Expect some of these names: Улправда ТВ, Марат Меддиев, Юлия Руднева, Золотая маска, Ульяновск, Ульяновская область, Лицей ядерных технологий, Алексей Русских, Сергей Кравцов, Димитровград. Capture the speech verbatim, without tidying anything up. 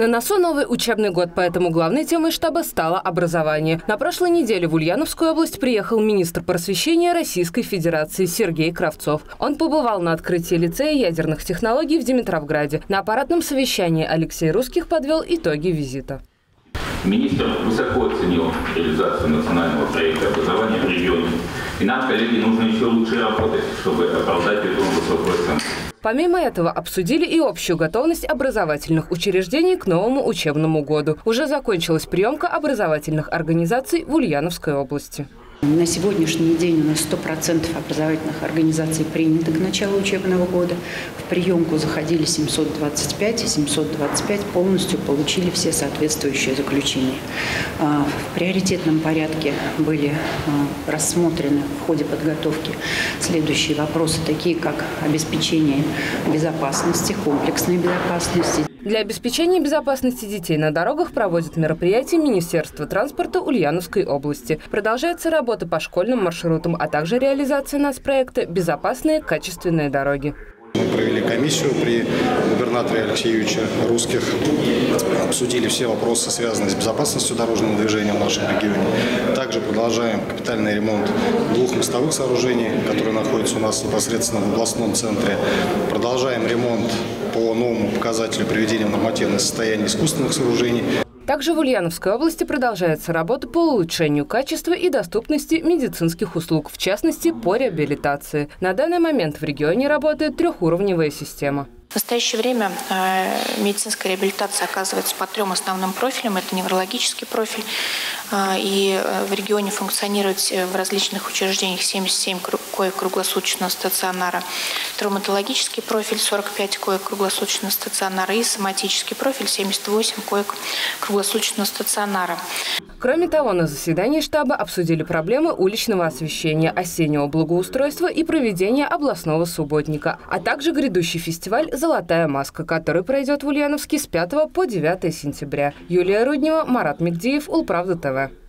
На носу новый учебный год, поэтому главной темой штаба стало образование. На прошлой неделе в Ульяновскую область приехал министр просвещения Российской Федерации Сергей Кравцов. Он побывал на открытии Лицея ядерных технологий в Димитровграде. На аппаратном совещании Алексей Русских подвел итоги визита. Министр высоко оценил реализацию национального проекта образования в регионе. И нам, коллеги, нужно еще лучше работать, чтобы оправдать эту высокую оценку. Помимо этого, обсудили и общую готовность образовательных учреждений к новому учебному году. Уже закончилась приемка образовательных организаций в Ульяновской области. На сегодняшний день у нас сто процентов образовательных организаций принято к началу учебного года. В приемку заходили семьсот двадцать пять, и семьсот двадцать пять полностью получили все соответствующие заключения. В приоритетном порядке были рассмотрены в ходе подготовки следующие вопросы, такие как обеспечение безопасности, комплексной безопасности. Для обеспечения безопасности детей на дорогах проводят мероприятия Министерства транспорта Ульяновской области. Продолжается работа по школьным маршрутам, а также реализация нас проекта «Безопасные качественные дороги». Мы провели комиссию при губернаторе Алексеевиче Русских, обсудили все вопросы, связанные с безопасностью дорожного движения в нашем регионе. Также продолжаем капитальный ремонт двух мостовых сооружений, которые находятся у нас непосредственно в областном центре. Продолжаем ремонт по новому показателю приведения в нормативное состояние искусственных сооружений. Также в Ульяновской области продолжается работа по улучшению качества и доступности медицинских услуг, в частности, по реабилитации. На данный момент в регионе работает трехуровневая система. В настоящее время медицинская реабилитация оказывается по трем основным профилям. Это неврологический профиль. И в регионе функционирует в различных учреждениях семьдесят семь коек круглосуточного стационара. Травматологический профиль сорок пять коек круглосуточного стационара. И соматический профиль семьдесят восемь коек круглосуточного стационара. Кроме того, на заседании штаба обсудили проблемы уличного освещения, осеннего благоустройства и проведения областного субботника, а также грядущий фестиваль «Золотая маска», который пройдет в Ульяновске с пятого по девятое сентября. Юлия Руднева, Марат Меддиев, Улправда ТВ.